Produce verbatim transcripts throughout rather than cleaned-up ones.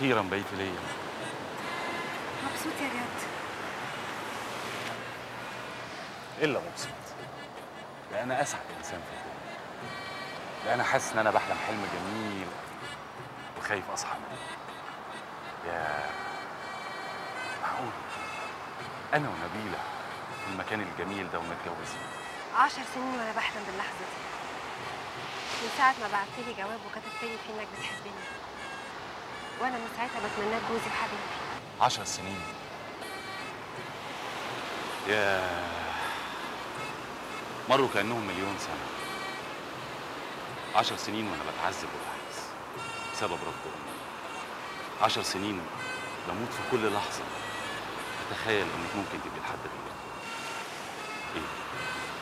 أخيراً بقيت ليا. مبسوط يا رياض؟ إلا مبسوط. لأ أنا أسعد إنسان في الدنيا. لأ أنا حاسس إن أنا بحلم حلم جميل وخايف أصحى منه. يا معقول أنا ونبيلة في المكان الجميل ده ومتجوزين؟ عشر سنين وأنا بحلم باللحظة دي. من ساعة ما بعتلي جواب وكتبت لي فيه إنك بتحبني. وأنا من ساعتها بتمناك جوزي وحبيبي. عشر سنين. يا مروا كأنهم مليون سنة. عشر سنين وأنا بتعذب وبحس بسبب ربنا. عشر سنين بموت في كل لحظة أتخيل إنك ممكن تبقي لحد دلوقتي. إيه؟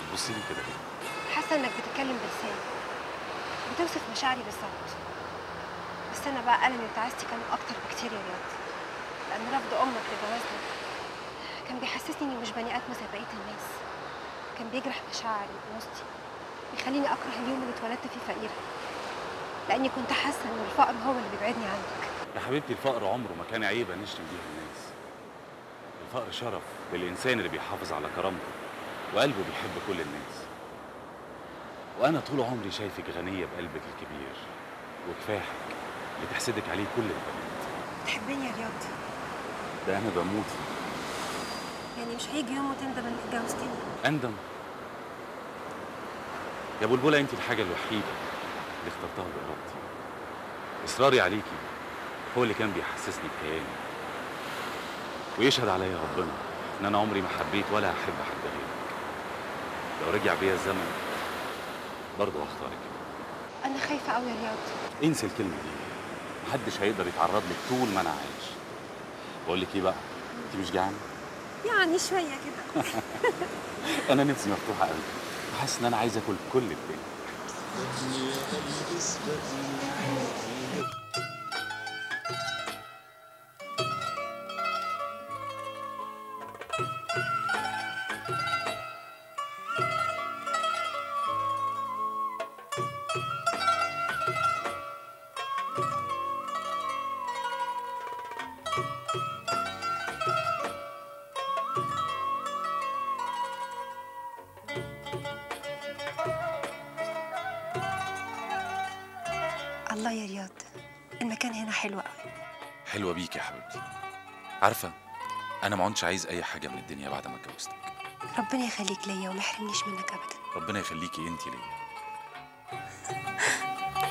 بتبصي لي كده ليه؟ حاسة إنك بتتكلم بلساني. بتوصف مشاعري بالظبط. بس انا بقى ألمي وتعاستي كانوا اكتر بكتير يا رياض، لان رفض امك لجوازنا كان بيحسسني اني مش بني ادم زي بقيه الناس، كان بيجرح مشاعري ونصتي، بيخليني اكره اليوم اللي اتولدت فيه فقيره، لاني كنت حاسه ان الفقر هو اللي بيبعدني عنك. يا حبيبتي الفقر عمره ما كان عيبه نشتم بيها الناس. الفقر شرف للانسان اللي بيحافظ على كرامته وقلبه بيحب كل الناس. وأنا طول عمري شايفك غنية بقلبك الكبير وكفاحك اللي تحسدك عليه كل البنات. بتحبني يا رياض؟ ده أنا بموت فيك. يعني مش هيجي يوم وتندم إنك اتجوزتني؟ أندم؟ يا بلبلة أنت الحاجة الوحيدة اللي اخترتها بإرادتي. إصراري عليكي هو اللي كان بيحسسني بكياني. ويشهد عليا ربنا إن أنا عمري ما حبيت ولا هحب حد غيرك. لو رجع بيا الزمن برضه هختارك. أنا خايفة أوي يا رياض. انسي الكلمة دي، محدش هيقدر يتعرض لك طول ما أنا عايش. بقول لك إيه بقى؟ أنت مش جعانة؟ يعني شوية كده. أنا نفسي مفتوحة قوي، وحاسس إن أنا عايز آكل كل الدنيا. الله يا رياض، المكان هنا حلو قوي. حلوة بيك يا حبيبتي. عارفة أنا ما عدتش عايز أي حاجة من الدنيا بعد ما اتجوزتك. ربنا يخليك ليا وما يحرمنيش منك أبدا. ربنا يخليكي أنت ليا.